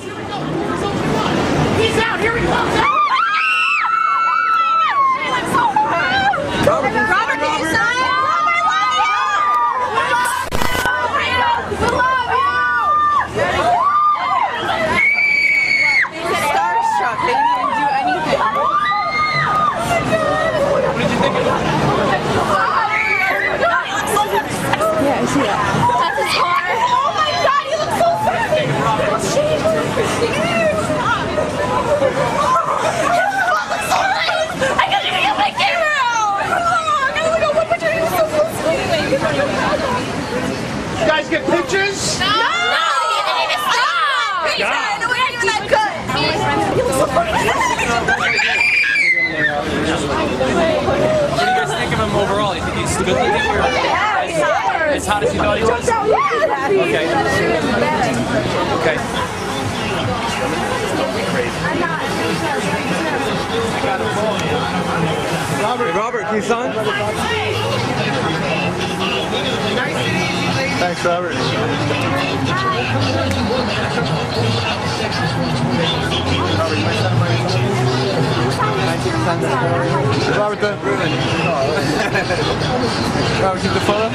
Here we go. He's out. Here he comes. Out. Robert Pattinson. Robert, love you. We love you. He's starstruck. They didn't do anything. What did you think of that? Yeah, I see that. That's his car. Oh my God, he looks so funny. I gotta get my camera out. I don't know what picture you're so close to. You guys get pictures? No! No! You didn't even stop! Please, guys, no, we're not even that good. He looks so funny. What do you guys think of him overall? You think he's good looking? As hot as you thought he was? Okay. Okay. Robert, can you sign? Thanks, Robert. Robert, don't ruin it. Robert, keep the photo?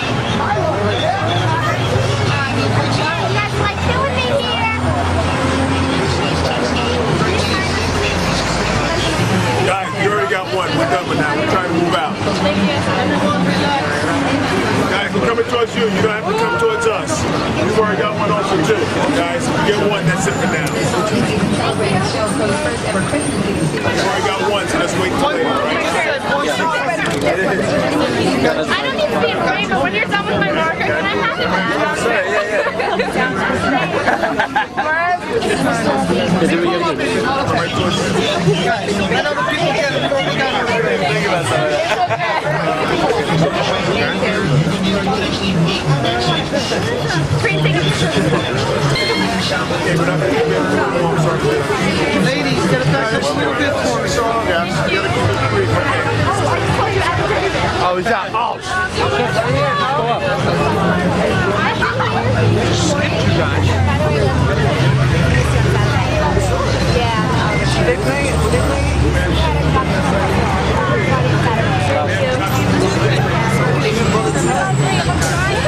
Towards you, you don't have to come towards us. We've already got one on for two. Guys, get one, that's it for now. We've already got one, so let's wait till later. I don't need to be afraid, but when you're done with my marker, can I have it back? Ladies, get a special little bit for me. Oh, he's out. Oh, slipped, you guys. Yeah. They play it. They play it. Thank you.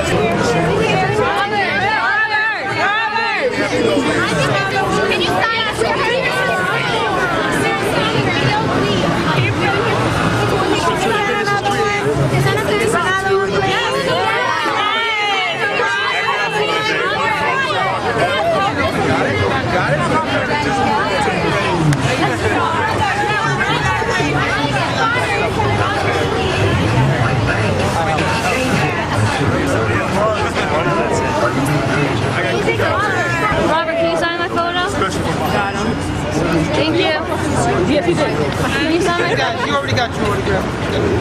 Yes, you did. You already got your autograph.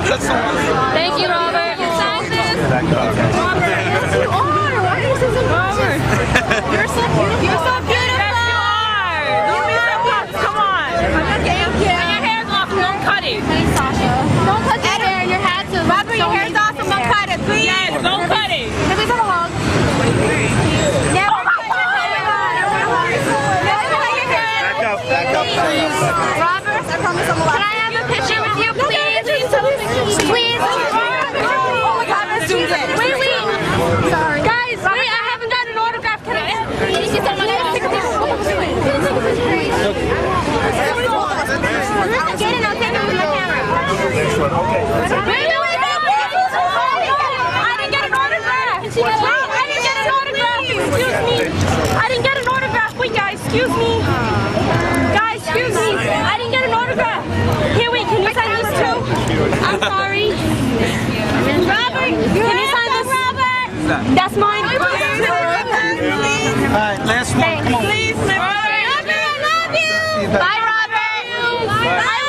That's so awesome. Thank you, Robert. You signed this? Robert, yes, you are. Why are you so gorgeous? You're so beautiful. You're so beautiful. You're beautiful. Come on. Okay. And your hair's awesome. Don't cut it. Thanks, Sasha. Don't cut your hair. Your hat too. Robert, your hair's awesome. Don't cut it, please. Yes, don't cut it. Can we put a hug? Robert, I promise I'm alive. Can I have a picture with you, please? Please. Oh my God, let's do that. Wait. Sorry. Guys, wait, I haven't got an autograph. Can I? Please, someone else take a picture. Let's get it. I'll take it with my camera. Okay. I didn't get an autograph. I didn't get an autograph. Excuse me. I didn't get an autograph. Wait, guys, excuse me. Excuse me, I didn't get an autograph. Here, wait, can you sign this too? I'm sorry. Robert, can you sign this? Robert! That's mine. All right, last one. Please, Robert, I love you! Bye, Robert! Bye.